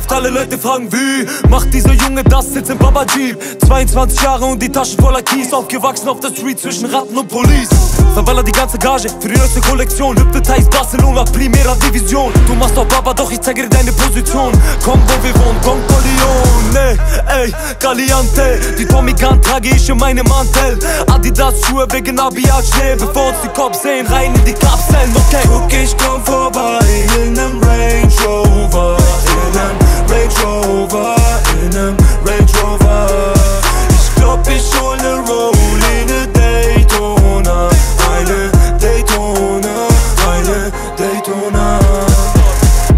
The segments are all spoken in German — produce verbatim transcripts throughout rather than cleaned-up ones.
Geschäft, alle Leute fragen wie. Macht dieser Junge das, sitzt im Baba Jeep. zweiundzwanzig Jahre und die Taschen voller Kies. Aufgewachsen auf der Street zwischen Ratten und Police. Verballer die ganze Gage für die neueste Kollektion. Hypnotize Barcelona, Primera Division. Du machst doch Baba, doch ich zeige dir deine Position. Komm, wo wir wohnen, komm, Corleone. Ey, Caliente. Die Tommy Gun trage ich in meinem Mantel. Adidas Schuhe wegen Abiat schnell. Bevor uns die Cops sehen, rein in die Kapseln, okay. Guck, ich komm vorbei in nem Range Rover. In nem Range Rover. In nem Range Rover. Ich glaub, ich hol ne Rollie, ne Daytona. Eine Daytona. Eine Daytona.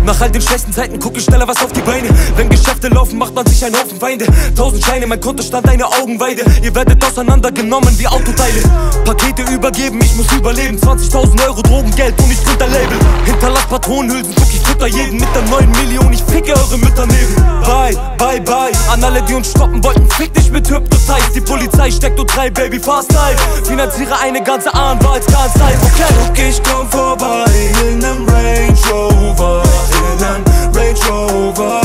Nach all den schlechten Zeiten guck ich schneller was auf die Beine. Wenn Geschäfte laufen, macht man sich einen Haufen Feinde. Tausend Scheine, mein Kontostand eine Augenweide. Ihr werdet auseinandergenommen wie Autoteile. Pakete übergeben, ich muss überleben. zwanzigtausend Euro Drogengeld und ich gründ ein Label. Hinterlass Patronenhülsen, guck ich fütter jeden. Mit der neuen Million, ich ficke eure Mütter neben. Bye, bye, bye an alle, die uns stoppen wollten. Fick dich mit Hypnotize. Die Polizei steckt nur drei, Baby, fast live. Finanziere eine ganze Anwaltskanzlei, okay. Guck, ich komm vorbei in nem Range Rover. In nem Range Rover.